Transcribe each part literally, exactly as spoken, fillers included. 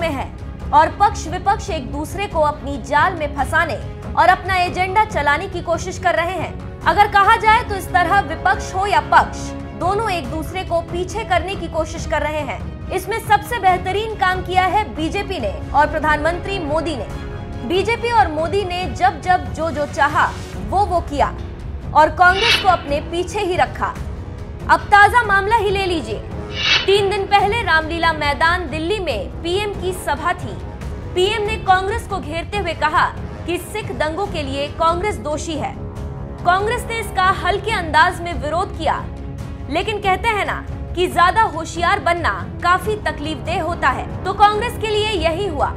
में है और पक्ष विपक्ष एक दूसरे को अपनी जाल में फंसाने और अपना एजेंडा चलाने की कोशिश कर रहे हैं। अगर कहा जाए तो इस तरह विपक्ष हो या पक्ष, दोनों एक दूसरे को पीछे करने की कोशिश कर रहे हैं। इसमें सबसे बेहतरीन काम किया है बीजेपी ने और प्रधानमंत्री मोदी ने। बीजेपी और मोदी ने जब जब जो जो चाहा वो वो किया और कांग्रेस को अपने पीछे ही रखा। अब ताजा मामला ही ले लीजिए। तीन दिन पहले रामलीला मैदान दिल्ली में पीएम की सभा थी। पीएम ने कांग्रेस को घेरते हुए कहा कि सिख दंगों के लिए कांग्रेस दोषी है। कांग्रेस ने इसका हल्के अंदाज में विरोध किया, लेकिन कहते हैं ना कि ज्यादा होशियार बनना काफी तकलीफदेह होता है, तो कांग्रेस के लिए यही हुआ।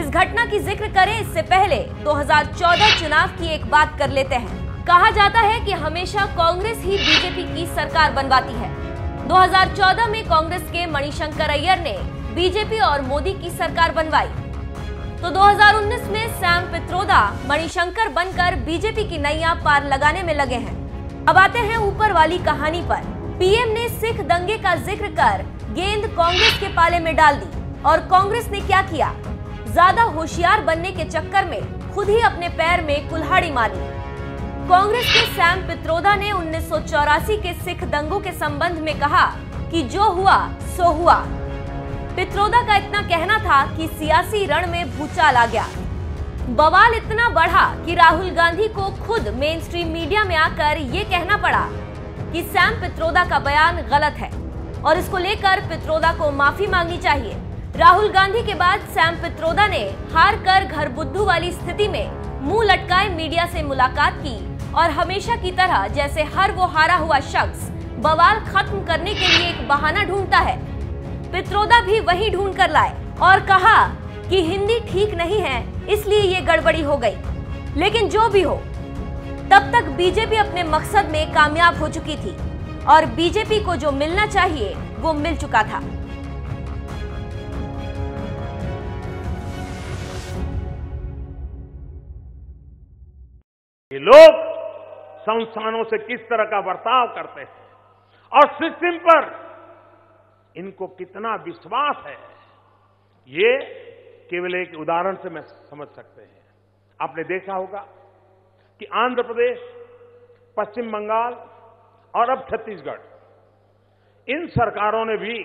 इस घटना की जिक्र करें इससे पहले दो हजार चौदह चुनाव की एक बात कर लेते हैं। कहा जाता है कि हमेशा कांग्रेस ही बीजेपी की सरकार बनवाती है। दो हजार चौदह में कांग्रेस के मणिशंकर अय्यर ने बीजेपी और मोदी की सरकार बनवाई, तो दो हजार उन्नीस में सैम पित्रोदा मणिशंकर बनकर बीजेपी की नैया पार लगाने में लगे हैं। अब आते हैं ऊपर वाली कहानी पर। पीएम ने सिख दंगे का जिक्र कर गेंद कांग्रेस के पाले में डाल दी और कांग्रेस ने क्या किया, ज्यादा होशियार बनने के चक्कर में खुद ही अपने पैर में कुल्हाड़ी मारी। कांग्रेस के सैम पित्रोदा ने उन्नीस सौ चौरासी के सिख दंगों के संबंध में कहा कि जो हुआ सो हुआ। पित्रोदा का इतना कहना था कि सियासी रण में भूचाल आ गया। बवाल इतना बढ़ा कि राहुल गांधी को खुद मेनस्ट्रीम मीडिया में आकर ये कहना पड़ा कि सैम पित्रोदा का बयान गलत है और इसको लेकर पित्रोदा को माफी मांगनी चाहिए। राहुल गांधी के बाद सैम पित्रोदा ने हार कर घर बुद्धू वाली स्थिति में मुंह लटकाए मीडिया से मुलाकात की और हमेशा की तरह जैसे हर वो हारा हुआ शख्स बवाल खत्म करने के लिए एक बहाना ढूंढता है, पित्रोदा भी वही ढूंढ कर लाए और कहा कि हिंदी ठीक नहीं है इसलिए ये गड़बड़ी हो गई। लेकिन जो भी हो, तब तक बीजेपी अपने मकसद में कामयाब हो चुकी थी और बीजेपी को जो मिलना चाहिए वो मिल चुका था। ये लोग संस्थानों से किस तरह का बर्ताव करते हैं और सिस्टम पर इनको कितना विश्वास है, ये केवल एक उदाहरण से मैं समझ सकते हैं। आपने देखा होगा कि आंध्र प्रदेश, पश्चिम बंगाल और अब छत्तीसगढ़, इन सरकारों ने भी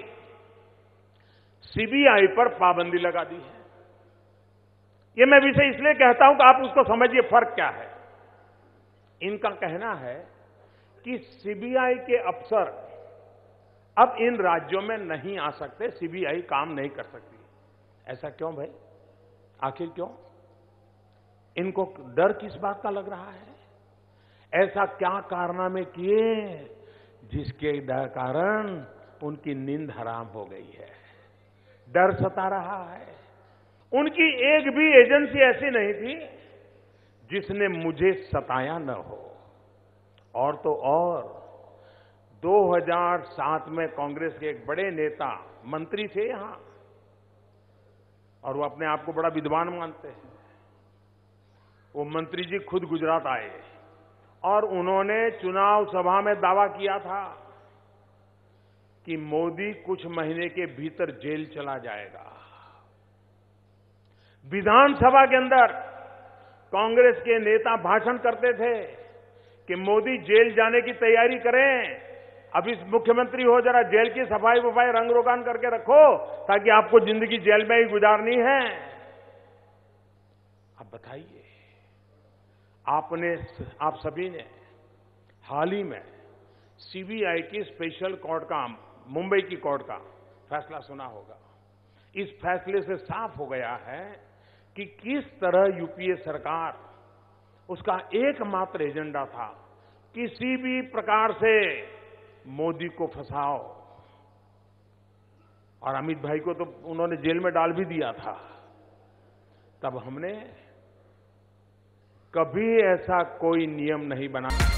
सीबीआई पर पाबंदी लगा दी है। ये मैं विषय इसलिए कहता हूं कि आप उसको समझिए फर्क क्या है। इनका कहना है कि सीबीआई के अफसर अब इन राज्यों में नहीं आ सकते, सीबीआई काम नहीं कर सकती। ऐसा क्यों भाई, आखिर क्यों? इनको डर किस बात का लग रहा है? ऐसा क्या कारनामे किए जिसके कारण उनकी नींद हराम हो गई है? डर सता रहा है। उनकी एक भी एजेंसी ऐसी नहीं थी जिसने मुझे सताया न हो। और तो और दो हजार सात में कांग्रेस के एक बड़े नेता मंत्री थे यहां और वो अपने आप को बड़ा विद्वान मानते हैं। वो मंत्री जी खुद गुजरात आए और उन्होंने चुनाव सभा में दावा किया था कि मोदी कुछ महीने के भीतर जेल चला जाएगा। विधानसभा के अंदर कांग्रेस के नेता भाषण करते थे कि मोदी जेल जाने की तैयारी करें, अब इस मुख्यमंत्री हो जरा जेल की सफाई वफाई रंग रोगान करके रखो ताकि आपको जिंदगी जेल में ही गुजारनी है। अब बताइए, आपने आप सभी ने हाल ही में सीबीआई की स्पेशल कोर्ट का, मुंबई की कोर्ट का फैसला सुना होगा। इस फैसले से साफ हो गया है कि किस तरह यूपीए सरकार, उसका एकमात्र एजेंडा था किसी भी प्रकार से मोदी को फंसाओ। और अमित भाई को तो उन्होंने जेल में डाल भी दिया था। तब हमने कभी ऐसा कोई नियम नहीं बनाया।